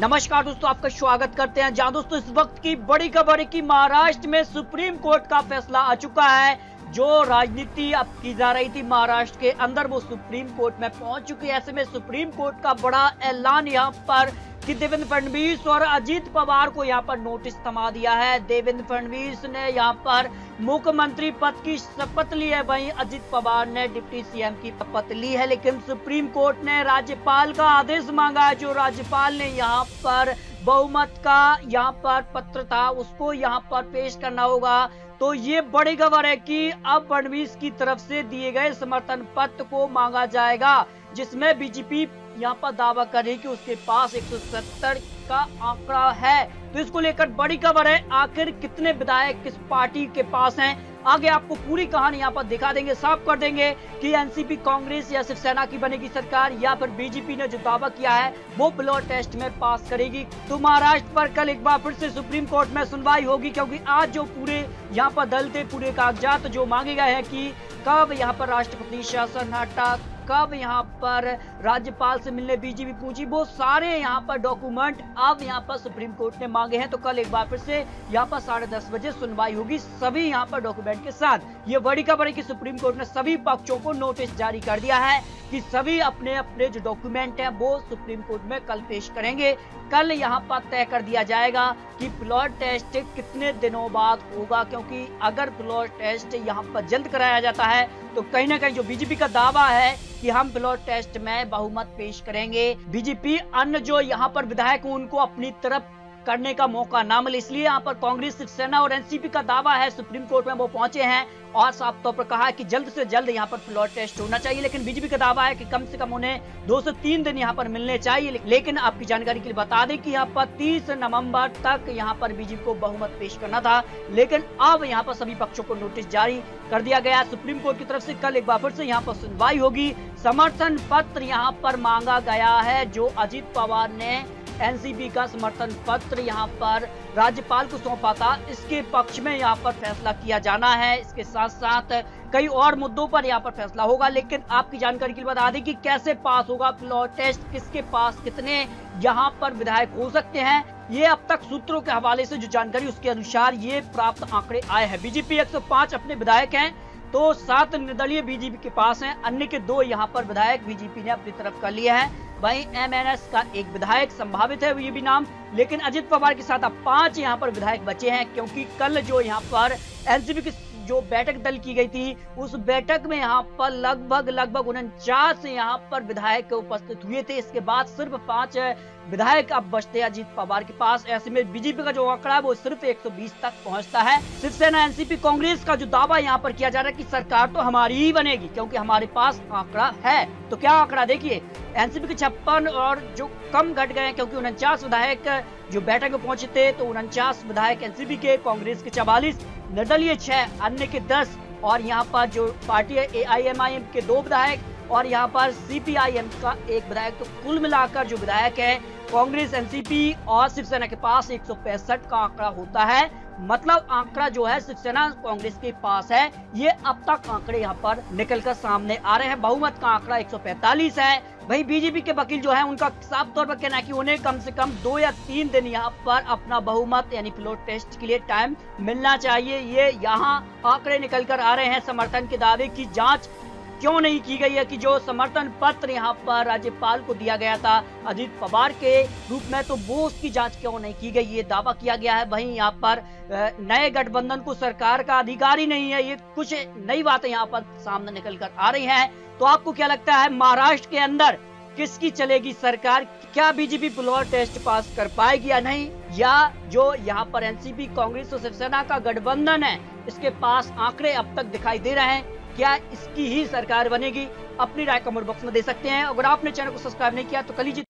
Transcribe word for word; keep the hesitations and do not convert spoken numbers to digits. नमस्कार दोस्तों, आपका स्वागत करते हैं। जहां दोस्तों इस वक्त की बड़ी खबर है कि महाराष्ट्र में सुप्रीम कोर्ट का फैसला आ चुका है। जो राजनीति अब की जा रही थी महाराष्ट्र के अंदर वो सुप्रीम कोर्ट में पहुंच चुकी है। ऐसे में सुप्रीम कोर्ट का बड़ा ऐलान यहाँ पर कि देवेंद्र फडणवीस और अजित पवार को यहाँ पर नोटिस थमा दिया है। देवेंद्र फडणवीस ने यहाँ पर मुख्यमंत्री पद की शपथ ली है, वहीं अजित पवार ने डिप्टी सीएम की शपथ ली है। लेकिन सुप्रीम कोर्ट ने राज्यपाल का आदेश मांगा है। जो राज्यपाल ने यहाँ पर बहुमत का यहाँ पर पत्र था उसको यहाँ पर पेश करना होगा। तो ये बड़ी खबर है कि अब फडणवीस की तरफ से दिए गए समर्थन पत्र को मांगा जाएगा, जिसमें बीजेपी यहाँ पर दावा कर रही कि उसके पास एक सौ सत्तर का आंकड़ा है। तो इसको लेकर बड़ी खबर है। आखिर कितने विधायक किस पार्टी के पास हैं, आगे आपको पूरी कहानी यहाँ पर दिखा देंगे, साफ कर देंगे कि एनसीपी, कांग्रेस या शिवसेना की बनेगी सरकार या फिर बीजेपी ने जो दावा किया है वो फ्लोर टेस्ट में पास करेगी। तो महाराष्ट्र पर कल एक बार फिर से सुप्रीम कोर्ट में सुनवाई होगी, क्योंकि आज जो पूरे यहाँ पर दल थे, पूरे कागजात जो मांगे गए हैं कि कब यहाँ पर राष्ट्रपति शासन हटा, कब यहाँ पर राज्यपाल से मिलने बीजेपी पूछी, वो सारे यहाँ पर डॉक्यूमेंट अब यहाँ पर सुप्रीम कोर्ट ने मांगे हैं। तो कल एक बार फिर से यहाँ पर साढ़े दस बजे सुनवाई होगी सभी यहाँ पर डॉक्यूमेंट के साथ। ये बड़ी खबर है कि सुप्रीम कोर्ट ने सभी पक्षों को नोटिस जारी कर दिया है कि सभी अपने अपने जो डॉक्यूमेंट हैं वो सुप्रीम कोर्ट में कल पेश करेंगे। कल यहाँ पर तय कर दिया जाएगा कि फ्लोर टेस्ट कितने दिनों बाद होगा, क्योंकि अगर फ्लोर टेस्ट यहाँ पर जल्द कराया जाता है तो कहीं ना कहीं जो बीजेपी का दावा है कि हम फ्लोर टेस्ट में बहुमत पेश करेंगे, बीजेपी अन्य जो यहाँ पर विधायक हैं उनको अपनी तरफ करने का मौका ना मिले, इसलिए यहाँ पर कांग्रेस, शिवसेना और एनसीपी का दावा है। सुप्रीम कोर्ट में वो पहुंचे हैं और साफ तौर पर कहा कि जल्द से जल्द यहाँ पर फ्लोर टेस्ट होना चाहिए। लेकिन बीजेपी का दावा है कि कम से कम उन्हें दो से तीन दिन यहाँ पर मिलने चाहिए। लेकिन आपकी जानकारी के लिए बता दें कि यहाँ पर तीस नवंबर तक यहाँ पर बीजेपी को बहुमत पेश करना था, लेकिन अब यहाँ पर सभी पक्षों को नोटिस जारी कर दिया गया। सुप्रीम कोर्ट की तरफ से कल एक बार फिर से यहाँ पर सुनवाई होगी। समर्थन पत्र यहाँ पर मांगा गया है। जो अजित पवार ने एनसीपी का समर्थन पत्र यहाँ पर राज्यपाल को सौंपा था, इसके पक्ष में यहाँ पर फैसला किया जाना है। इसके साथ साथ कई और मुद्दों पर यहाँ पर फैसला होगा। लेकिन आपकी जानकारी के लिए बता दें कि कैसे पास होगा फ्लोर टेस्ट, किसके पास कितने यहाँ पर विधायक हो सकते हैं, ये अब तक सूत्रों के हवाले से जो जानकारी उसके अनुसार ये प्राप्त आंकड़े आए हैं। बीजेपी एक सौ पांच अपने विधायक हैं, तो सात निर्दलीय बीजेपी के पास हैं, अन्य के दो यहाँ पर विधायक बीजेपी ने अपनी तरफ कर लिए हैं। वहीं एमएनएस का एक विधायक संभावित है, ये भी नाम। लेकिन अजित पवार के साथ अब पांच यहाँ पर विधायक बचे हैं, क्योंकि कल जो यहाँ पर एनसीपी की जो बैठक दल की गई थी उस बैठक में यहाँ पर लगभग लगभग उनचास यहाँ पर विधायक उपस्थित हुए थे। इसके बाद सिर्फ पांच विधायक अब बचते हैं अजित पवार के पास। ऐसे में बीजेपी का जो आंकड़ा है वो सिर्फ एक सौ बीस तक पहुंचता है। शिवसेना, एनसीपी, कांग्रेस का जो दावा यहाँ पर किया जा रहा है कि सरकार तो हमारी ही बनेगी क्योंकि हमारे पास आंकड़ा है। तो क्या आंकड़ा देखिए, एनसीपी के छप्पन और जो कम घट गए हैं, क्योंकि उनचास विधायक जो बैठक में पहुंचे थे तो उनचास विधायक एनसीपी के, कांग्रेस के चवालीस, निर्दलीय छह, अन्य के दस, और यहाँ पर जो पार्टी है एआईएमआईएम के दो विधायक और यहाँ पर सीपीआईएम का एक विधायक। तो कुल मिलाकर जो विधायक है कांग्रेस, एनसीपी और शिवसेना के पास एक सौ पैंसठ का आंकड़ा होता है। मतलब आंकड़ा जो है शिवसेना, कांग्रेस के पास है। ये अब तक आंकड़े यहाँ पर निकल कर सामने आ रहे हैं। बहुमत का आंकड़ा एक सौ पैंतालीस है। वही बीजेपी के वकील जो है उनका साफ तौर पर कहना है कि उन्हें कम से कम दो या तीन दिन यहाँ पर अपना बहुमत यानी फ्लोर टेस्ट के लिए टाइम मिलना चाहिए। ये यहाँ आंकड़े निकल कर आ रहे हैं। समर्थन के दावे की जांच क्यों नहीं की गई है कि जो समर्थन पत्र यहाँ पर राज्यपाल को दिया गया था अजित पवार के रूप में, तो वो उसकी जांच क्यों नहीं की गई, ये दावा किया गया है। वहीं यहाँ पर नए गठबंधन को सरकार का अधिकार ही नहीं है, ये कुछ नई बातें यहाँ पर सामने निकल कर आ रही हैं। तो आपको क्या लगता है महाराष्ट्र के अंदर किसकी चलेगी सरकार? क्या बीजेपी फ्लोर टेस्ट पास कर पाएगी या नहीं, या जो यहाँ पर एनसीपी, कांग्रेस और शिवसेना का गठबंधन है इसके पास आंकड़े अब तक दिखाई दे रहे हैं, क्या इसकी ही सरकार बनेगी? अपनी राय कमेंट बॉक्स में दे सकते हैं। अगर आपने चैनल को सब्सक्राइब नहीं किया तो कर लीजिए।